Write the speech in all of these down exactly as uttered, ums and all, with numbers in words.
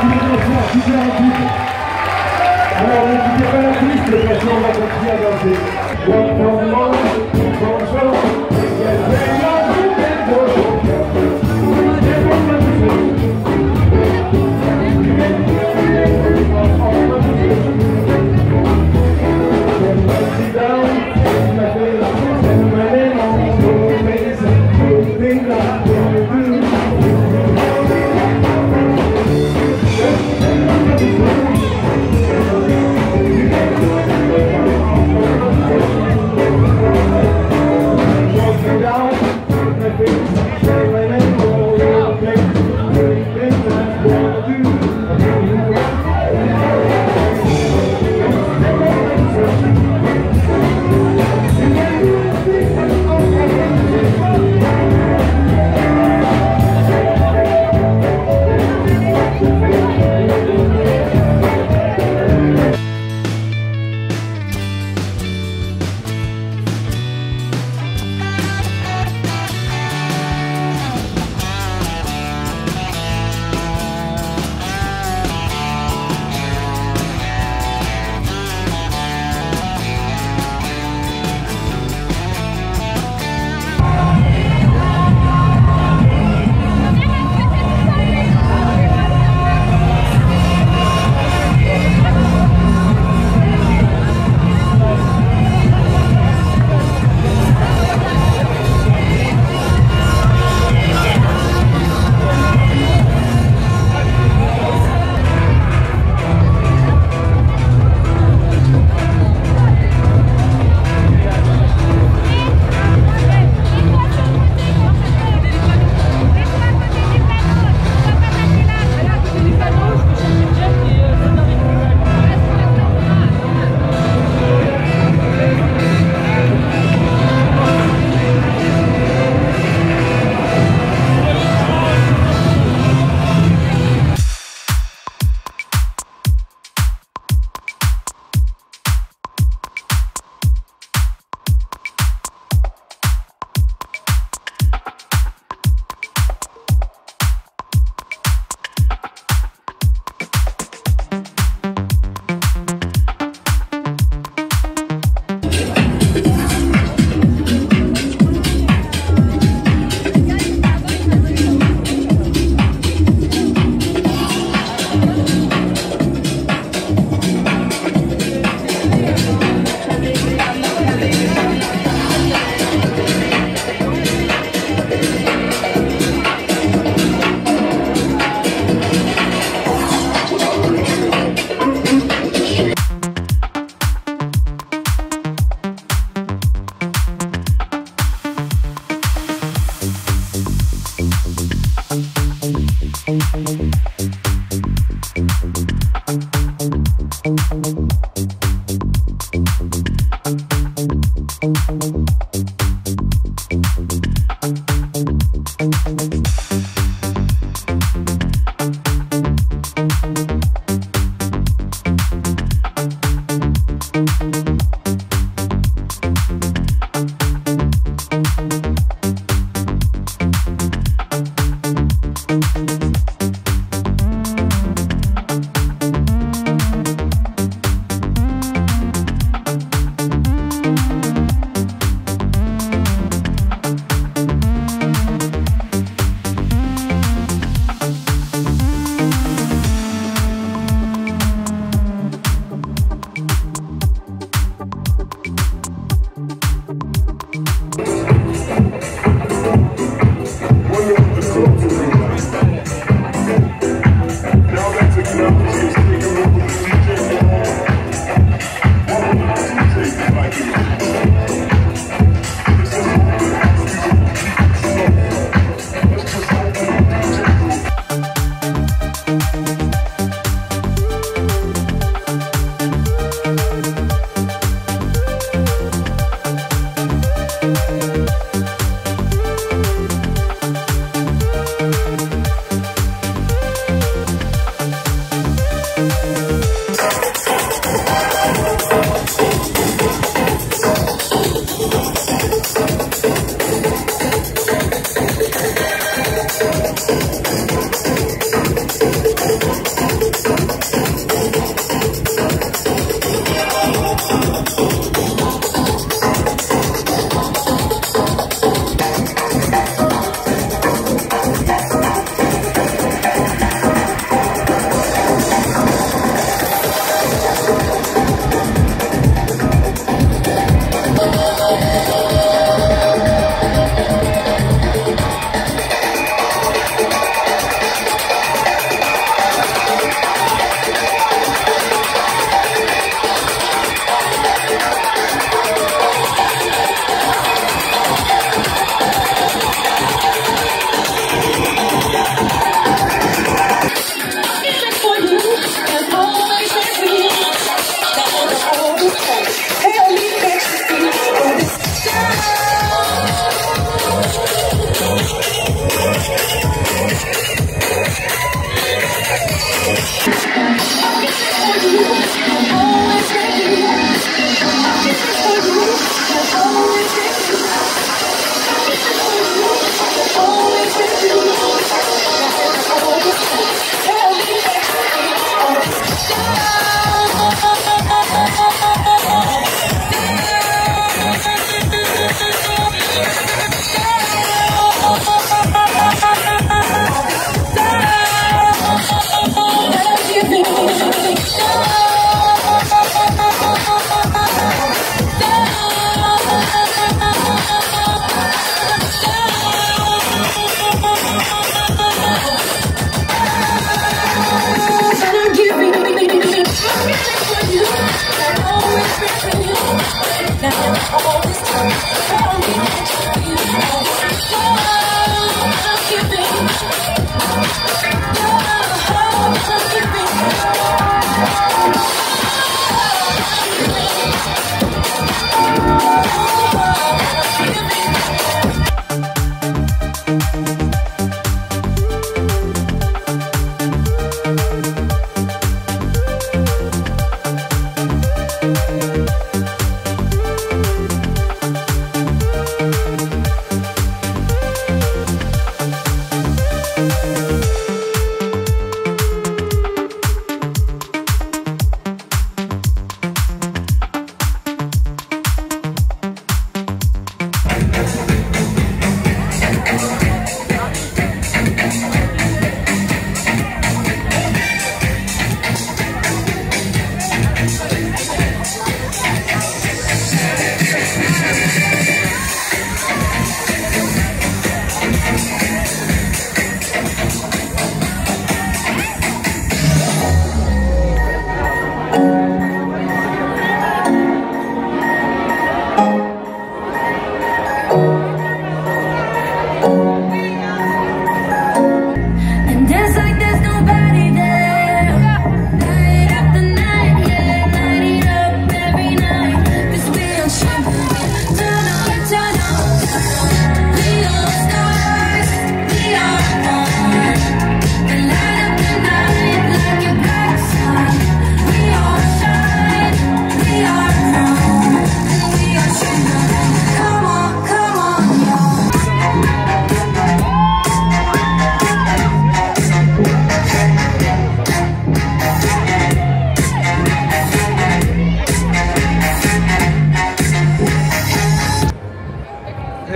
Alors n'hésitez pas la piste, de toute façon on va continuer à danser. Bonjour, bonjour, I'm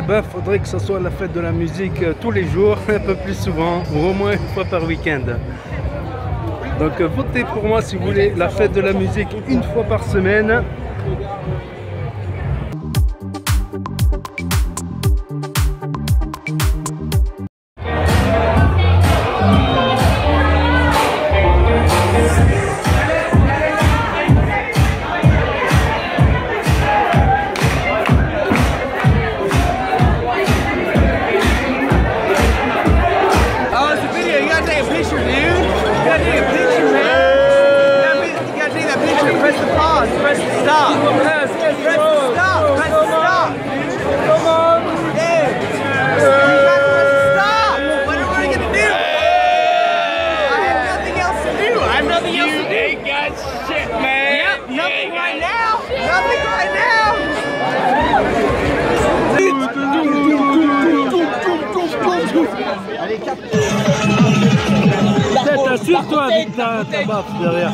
Ben, faudrait que ce soit la fête de la musique tous les jours, un peu plus souvent, ou au moins une fois par week-end. Donc votez pour moi si vous voulez la fête de la musique une fois par semaine. Assure-toi avec ta, ta baffe derrière.